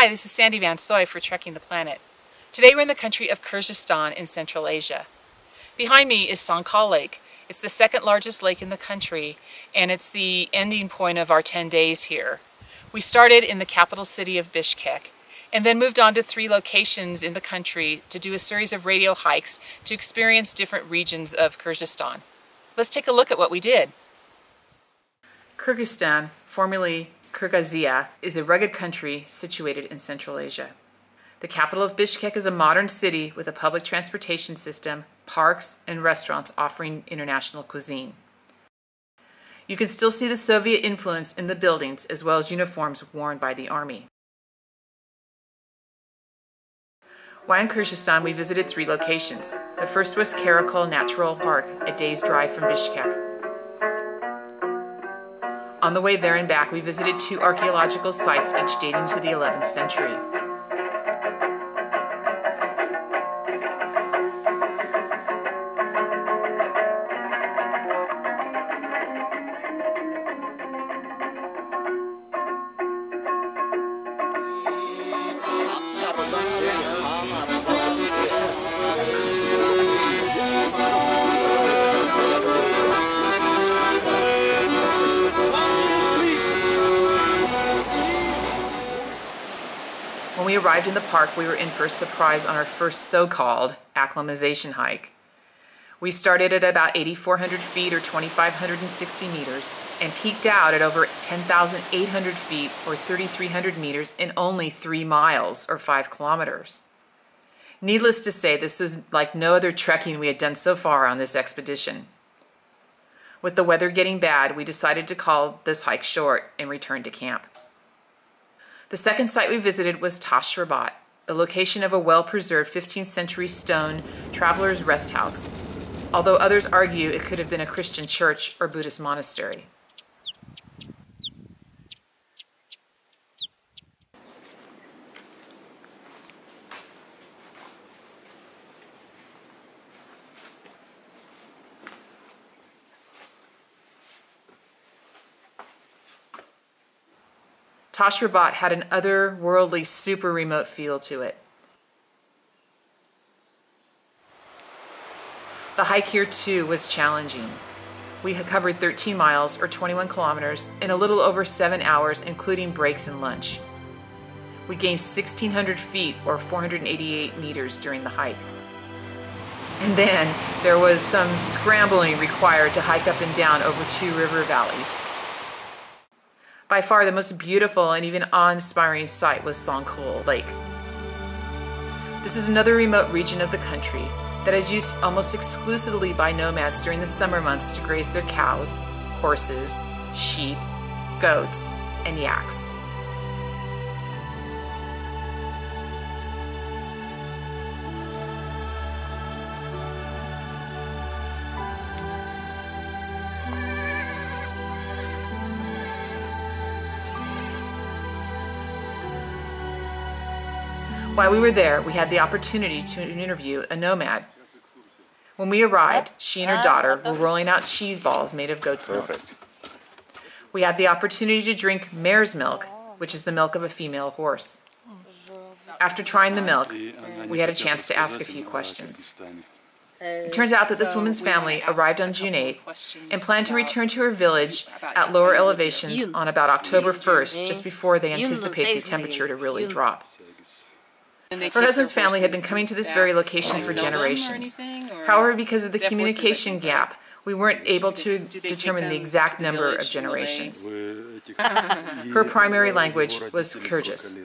Hi, this is Sandy Van Soy for Trekking the Planet. Today we're in the country of Kyrgyzstan in Central Asia. Behind me is Song Kul Lake. It's the second largest lake in the country, and it's the ending point of our 10 days here. We started in the capital city of Bishkek, and then moved on to 3 locations in the country to do a series of radio hikes to experience different regions of Kyrgyzstan. Let's take a look at what we did. Kyrgyzstan, formerly Kyrgyzia, is a rugged country situated in Central Asia. The capital of Bishkek is a modern city with a public transportation system, parks, and restaurants offering international cuisine. You can still see the Soviet influence in the buildings as well as uniforms worn by the army. While in Kyrgyzstan, we visited 3 locations. The first was Karakol Natural Park, a day's drive from Bishkek. On the way there and back, we visited 2 archaeological sites, each dating to the 11th century. When we arrived in the park, we were in for a surprise on our first so-called acclimatization hike. We started at about 8,400 feet or 2,560 meters and peaked out at over 10,800 feet or 3,300 meters in only 3 miles or 5 kilometers. Needless to say, this was like no other trekking we had done so far on this expedition. With the weather getting bad, we decided to call this hike short and return to camp. The second site we visited was Tash Rabat, the location of a well-preserved 15th century stone traveler's rest house, although others argue it could have been a Christian church or Buddhist monastery. Tash Rabat had an otherworldly, super remote feel to it. The hike here too was challenging. We had covered 13 miles or 21 kilometers in a little over 7 hours, including breaks and lunch. We gained 1,600 feet or 488 meters during the hike. And then there was some scrambling required to hike up and down over 2 river valleys. By far the most beautiful and even awe-inspiring sight was Song Kul Lake. This is another remote region of the country that is used almost exclusively by nomads during the summer months to graze their cows, horses, sheep, goats, and yaks. While we were there, we had the opportunity to interview a nomad. When we arrived, she and her daughter were rolling out cheese balls made of goat's milk. Perfect. We had the opportunity to drink mare's milk, which is the milk of a female horse. After trying the milk, we had a chance to ask a few questions. It turns out that this woman's family arrived on June 8th and planned to return to her village at lower elevations on about October 1st, just before they anticipate the temperature to really drop. Her husband's family had been coming to this very location for generations. However, because of the communication gap, we weren't able to determine the exact number of generations. Her primary language was Kyrgyz.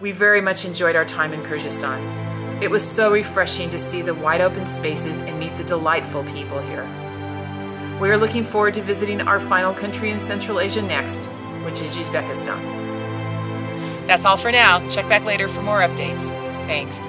We very much enjoyed our time in Kyrgyzstan. It was so refreshing to see the wide open spaces and meet the delightful people here. We are looking forward to visiting our final country in Central Asia next, which is Uzbekistan. That's all for now. Check back later for more updates. Thanks.